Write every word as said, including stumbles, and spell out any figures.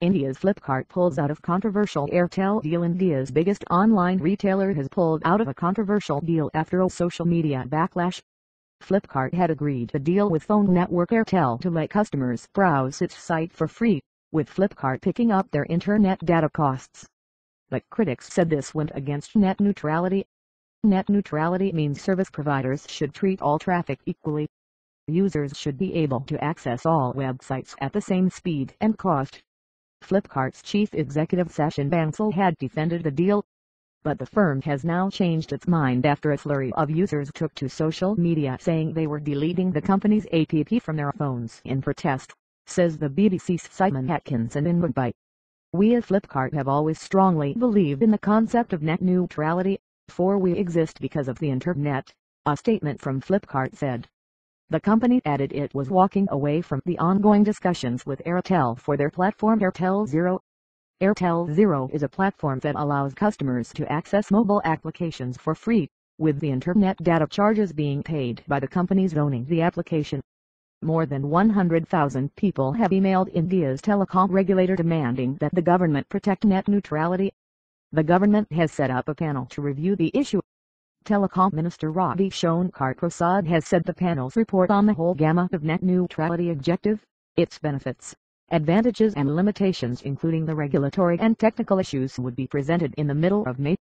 India's Flipkart pulls out of controversial Airtel deal. India's biggest online retailer has pulled out of a controversial deal after a social media backlash. Flipkart had agreed a deal with phone network Airtel to let customers browse its site for free, with Flipkart picking up their internet data costs. But critics said this went against net neutrality. Net neutrality means service providers should treat all traffic equally. Users should be able to access all websites at the same speed and cost. Flipkart's chief executive Sachin Bansal had defended the deal, but the firm has now changed its mind after a flurry of users took to social media saying they were deleting the company's app from their phones in protest, says the B B C's Simon Atkinson in Mumbai. "We at Flipkart have always strongly believed in the concept of net neutrality, for we exist because of the internet," a statement from Flipkart said. The company added it was walking away from the ongoing discussions with Airtel for their platform Airtel Zero. Airtel Zero is a platform that allows customers to access mobile applications for free, with the internet data charges being paid by the companies owning the application. More than one hundred thousand people have emailed India's telecom regulator demanding that the government protect net neutrality. The government has set up a panel to review the issue. Telecom Minister Ravi Shankar Prasad has said the panel's report on the whole gamut of net neutrality objective, its benefits, advantages and limitations including the regulatory and technical issues would be presented in the middle of May.